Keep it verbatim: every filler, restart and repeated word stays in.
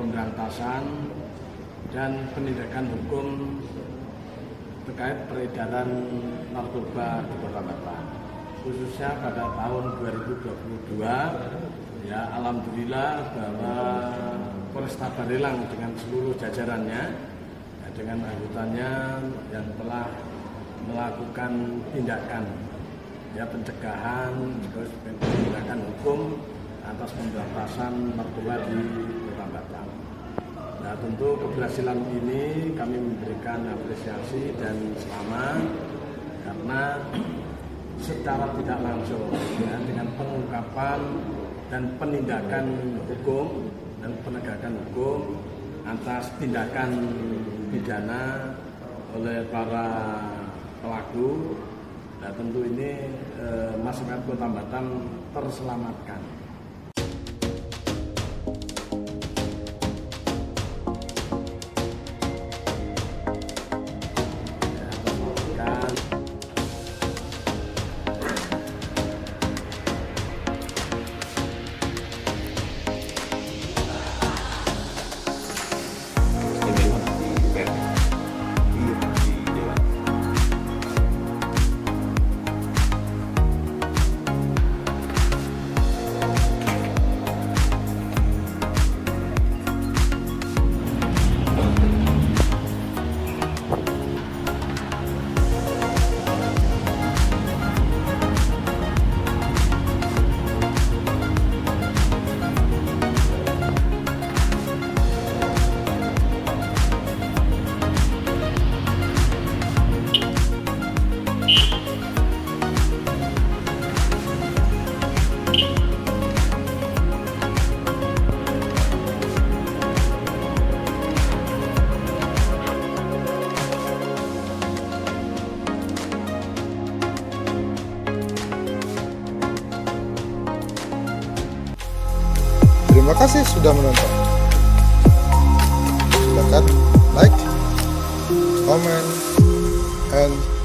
pemberantasan dan penindakan hukum terkait peredaran narkoba di Kota Barelang, khususnya pada tahun dua ribu dua puluh dua. Ya, alhamdulillah bahwa Polresta Barelang dengan seluruh jajarannya, ya, dengan anggotanya yang telah melakukan tindakan, ya, pencegahan, terus penindakan hukum atas pemberantasan narkoba di Kota Barelang. Nah, tentu keberhasilan ini kami memberikan apresiasi dan selamat, karena secara tidak langsung, ya, dengan pengungkapan dan penindakan hukum dan penegakan hukum atas tindakan pidana oleh para pelaku, nah tentu ini eh, masyarakat Kota Barelang terselamatkan. Terima kasih sudah menonton. Silakan like, comment, and